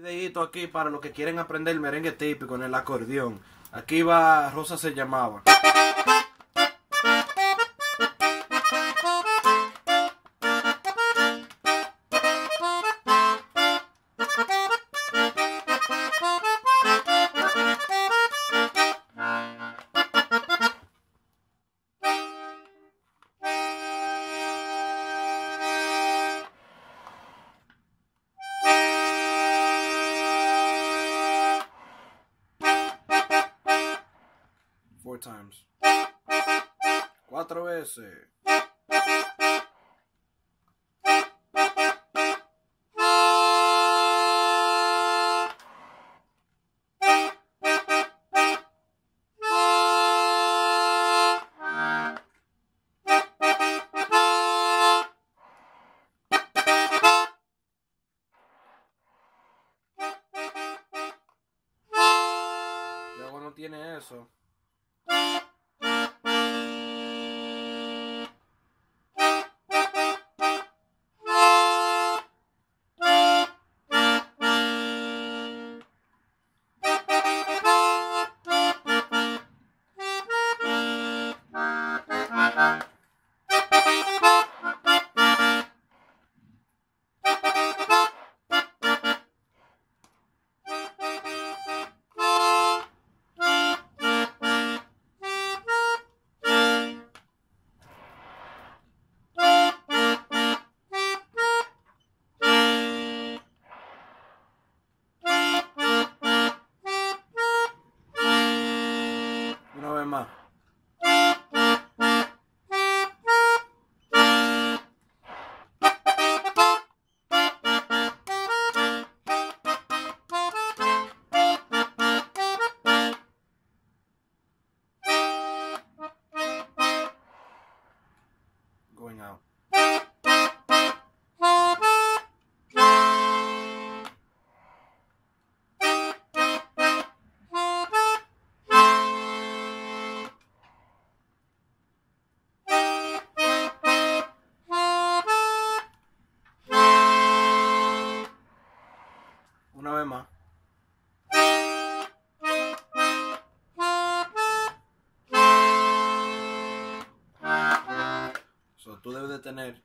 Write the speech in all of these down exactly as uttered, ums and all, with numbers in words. Videíto aquí para los que quieren aprender el merengue típico en el acordeón. Aquí va Rosa Se Llamaba. Four times. Cuatro veces. Ya bueno tiene eso. Going out. Una vez más. So, tú debes de tener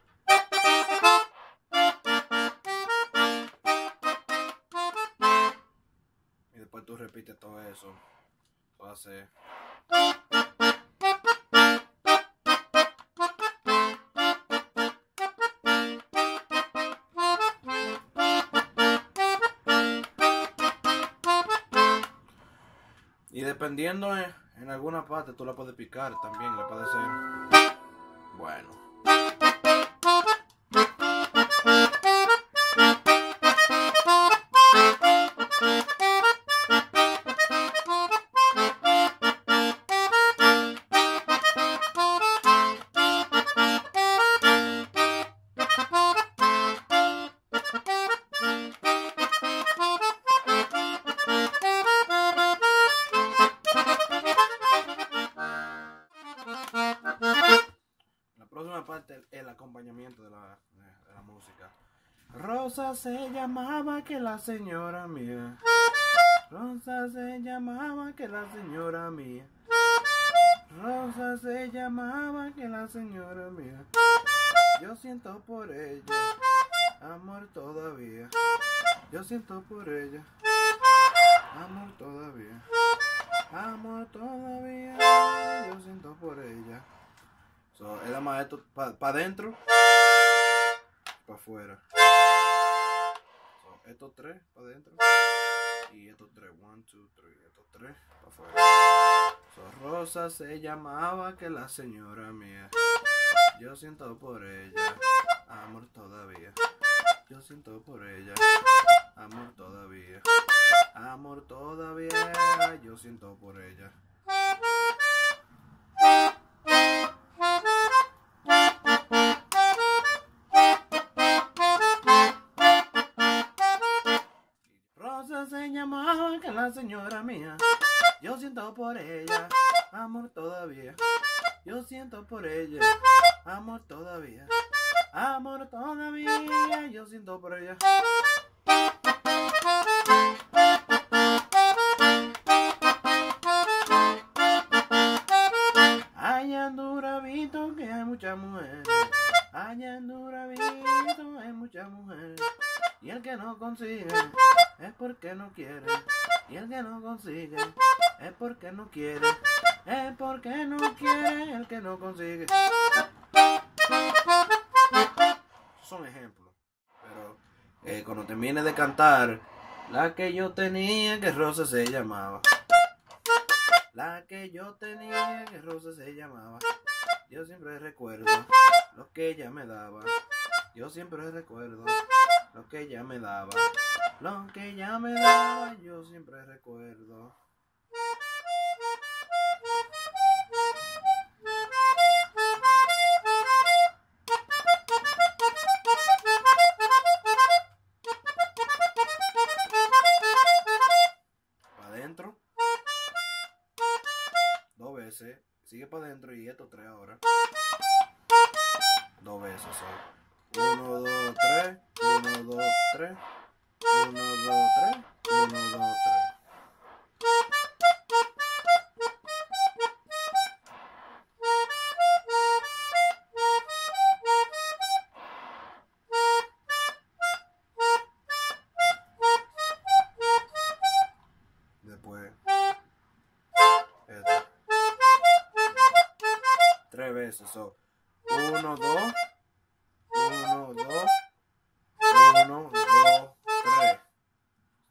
y después tú repites todo eso. Lo haces. Y dependiendo en, en alguna parte, tú la puedes picar también, la puedes hacer. Bueno. Parte el acompañamiento de la, de, de la música. Rosa se llamaba que la señora mía. Rosa se llamaba que la señora mía. Rosa se llamaba que la señora mía. Yo siento por ella amor todavía. Yo siento por ella amor todavía. Amor todavía. Yo siento por ella. So, era más esto para pa adentro, para afuera. So, estos tres para adentro y estos tres. One, two, three. Estos tres para afuera. So, Rosa se llamaba que la señora mía. Yo siento por ella amor todavía. Yo siento por ella amor todavía. Amor todavía. Yo siento por ella. Que la señora mía, yo siento por ella amor todavía. Yo siento por ella amor todavía. Amor todavía. Yo siento por ella. que no consigue es porque no quiere. Y el que no consigue es porque no quiere. Es porque no quiere el que no consigue. Son ejemplos. Pero eh, cuando termine de cantar, la que yo tenía que Rosa se llamaba. La que yo tenía que Rosa se llamaba. Yo siempre recuerdo lo que ella me daba. Yo siempre recuerdo lo que ella me daba. Lo que ella me daba, yo siempre recuerdo. Para adentro. Dos veces. Sigue para adentro y esto tres ahora. Dos veces solo. Uno, dos, tres, uno, dos, tres, uno, dos, tres, uno, dos, tres. Después, esto. Tres veces, so. Uno, dos. Uno, dos, uno, dos, tres.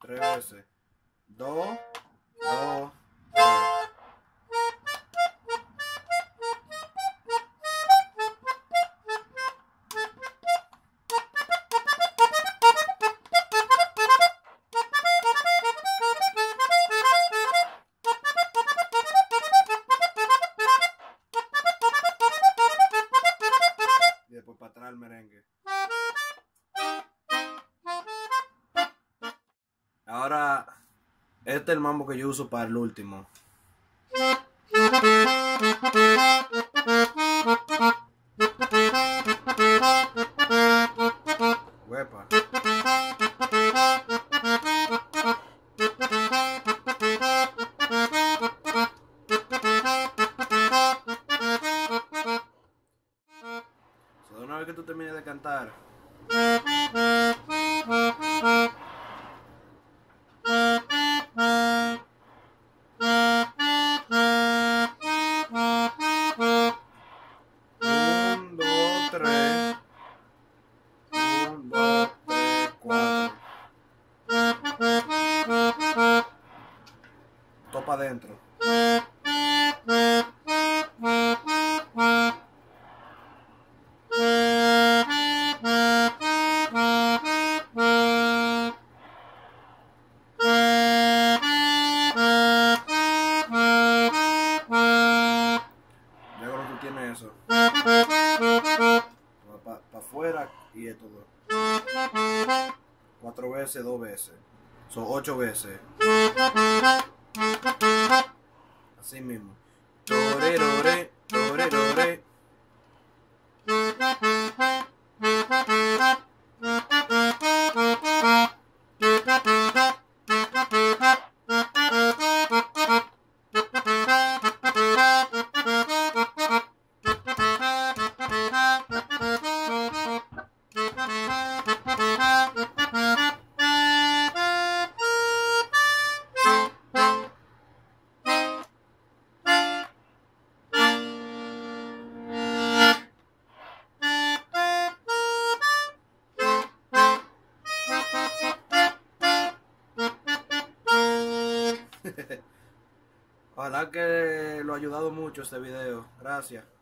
Tres veces. Dos, dos, tres. Y después para atrás el merengue. Ahora, este es el mambo que yo uso para el último. Huepa. So, una vez que tú termines de cantar, topa adentro. Ya cuando tú tienes eso, para pa afuera y esto todo. Cuatro veces, dos veces. Son ocho veces. Así mismo. Torerore, torerore. Ojalá que lo ha ayudado mucho este video. Gracias.